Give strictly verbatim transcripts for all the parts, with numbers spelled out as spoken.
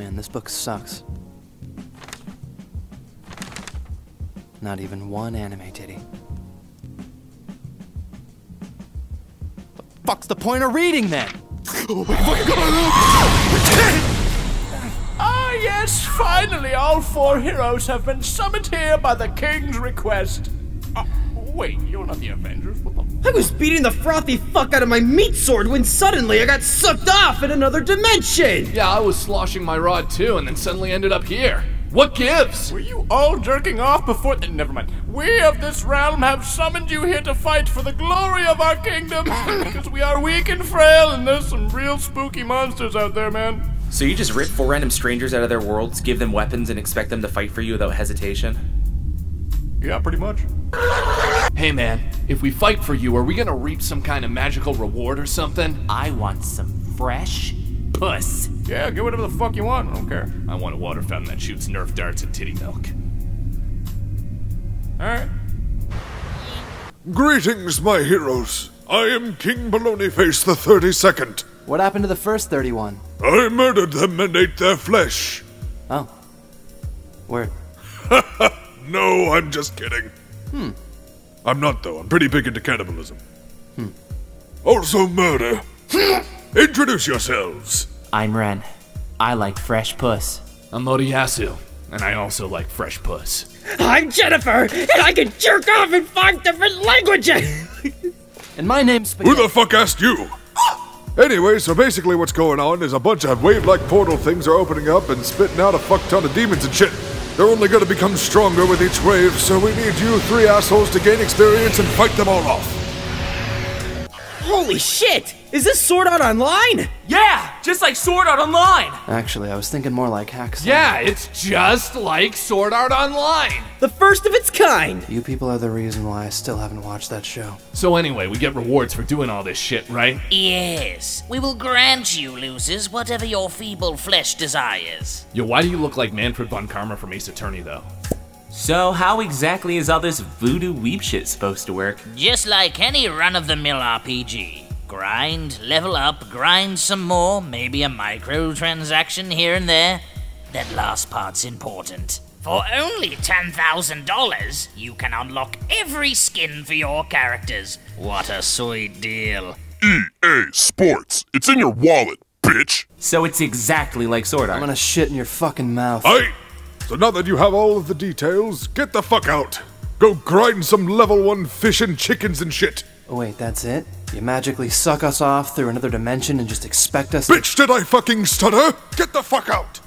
Man, this book sucks. Not even one anime titty. The fuck's the point of reading then? Oh my fucking god! Ah yes, finally all four heroes have been summoned here by the king's request. Oh, wait, you're not the Avengers? What the? I was beating the frothy fuck out of my meat sword when suddenly I got sucked off in another dimension! Yeah, I was sloshing my rod too and then suddenly ended up here. What gives? Were you all jerking off before? Uh, never mind. We of this realm have summoned you here to fight for the glory of our kingdom, because we are weak and frail, and there's some real spooky monsters out there, man. So you just rip four random strangers out of their worlds, give them weapons, and expect them to fight for you without hesitation? Yeah, pretty much. Hey, man. If we fight for you, are we gonna reap some kind of magical reward or something? I want some fresh puss. Yeah, get whatever the fuck you want, I don't care. I want a water fountain that shoots nerf darts and titty milk. Alright. Greetings, my heroes. I am King Baloneyface the thirty-second. What happened to the first thirty-one? I murdered them and ate their flesh. Oh. Word. No, I'm just kidding. Hmm. I'm not, though. I'm pretty big into cannibalism. Hmm. Also murder. Introduce yourselves. I'm Ren. I like fresh puss. I'm Moriyasu, and I also like fresh puss. I'm Jennifer, and I can jerk off in five different languages! And my name's Spaghetti. Who the fuck asked you? Anyway, so basically what's going on is a bunch of wave-like portal things are opening up and spitting out a fuck ton of demons and shit. They're only gonna become stronger with each wave, so we need you three assholes to gain experience and fight them all off. Holy shit! Is this Sword Art Online? Yeah! Just like Sword Art Online! Actually, I was thinking more like Hacksaw. Yeah, it's just like Sword Art Online! The first of its kind! You people are the reason why I still haven't watched that show. So anyway, we get rewards for doing all this shit, right? Yes. We will grant you, losers, whatever your feeble flesh desires. Yo, why do you look like Manfred von Karma from Ace Attorney, though? So how exactly is all this voodoo weep shit supposed to work? Just like any run-of-the-mill R P G. Grind, level up, grind some more, maybe a microtransaction here and there. That last part's important. For only ten thousand dollars, you can unlock every skin for your characters. What a sweet deal. E A Sports. It's in your wallet, bitch. So it's exactly like Sword Art. I'm gonna shit in your fucking mouth. Aye. So now that you have all of the details, get the fuck out. Go grind some level one fish and chickens and shit. Oh wait, that's it? You magically suck us off through another dimension and just expect us to- Bitch, did I fucking stutter? Get the fuck out!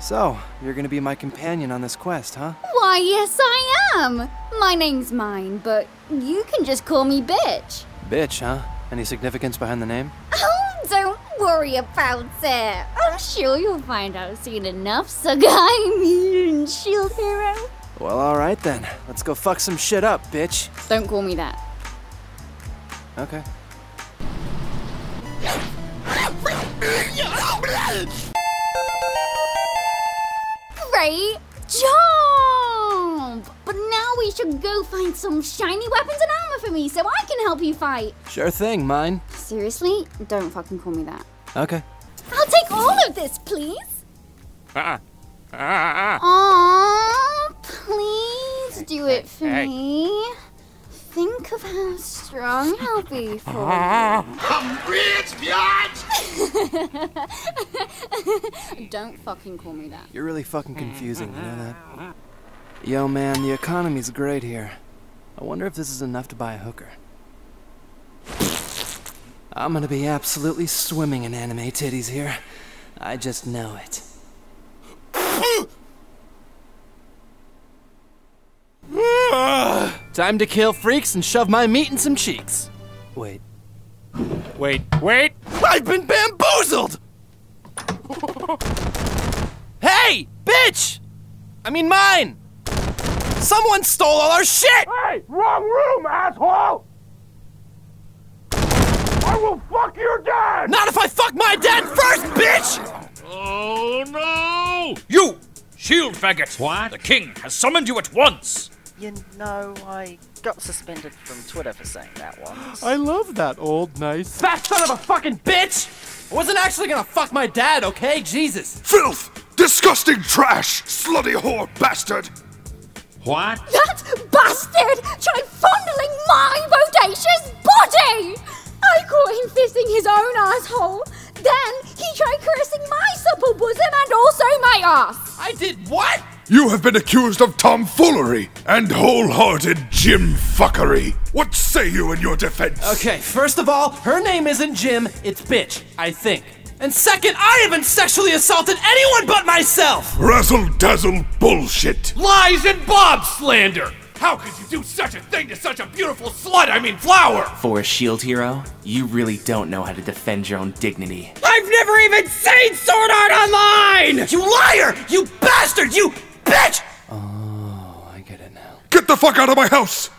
So, you're gonna be my companion on this quest, huh? Why, yes I am! My name's Myne, but you can just call me Bitch. Bitch, huh? Any significance behind the name? Oh, don't worry about that. I'm sure you'll find out soon enough, so I'm your Shield Hero. Well, alright then. Let's go fuck some shit up, bitch. Don't call me that. Okay. Great job! But now we should go find some shiny weapons and armor for me so I can help you fight. Sure thing, Myne. Seriously? Don't fucking call me that. Okay. I'll take all of this, please. Uh-uh. Uh-uh. Aww. Please do it for me. Think of how strong I'll be for you. I'm rich, bitch! Don't fucking call me that. You're really fucking confusing, you know that? Yo, man, the economy's great here. I wonder if this is enough to buy a hooker. I'm gonna be absolutely swimming in anime titties here. I just know it. Time to kill freaks and shove my meat in some cheeks. Wait. Wait. Wait! I've been bamboozled! Hey! Bitch! I mean Myne! Someone stole all our shit! Hey! Wrong room, asshole! I will fuck your dad! Not if I fuck my dad first, bitch! Oh no! You! Shield faggot! What? The king has summoned you at once! You know, I got suspended from Twitter for saying that once. I love that old nice- That son of a fucking bitch! I wasn't actually gonna fuck my dad, okay? Jesus! Filth! Disgusting trash! Slutty whore bastard! What? That bastard tried fondling my bodacious body! I caught him fisting his own asshole. Then he tried caressing my supple bosom and also my ass. I did what? You have been accused of tomfoolery and wholehearted Jim fuckery. What say you in your defense? Okay, first of all, her name isn't Jim, it's bitch, I think. And second, I haven't sexually assaulted anyone but myself! Razzle-dazzle bullshit. Lies and Bob slander! How could you do such a thing to such a beautiful slut, I mean flower? For a Shield Hero, you really don't know how to defend your own dignity. I've never even seen Sword Art Online! You liar! You bastard! You bitch! Oh, I get it now. Get the fuck out of my house!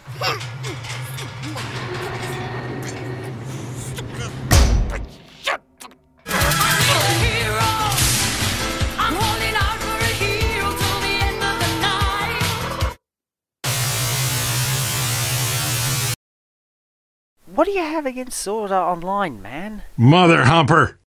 What do you have against Sword Art Online, man? Mother Humper!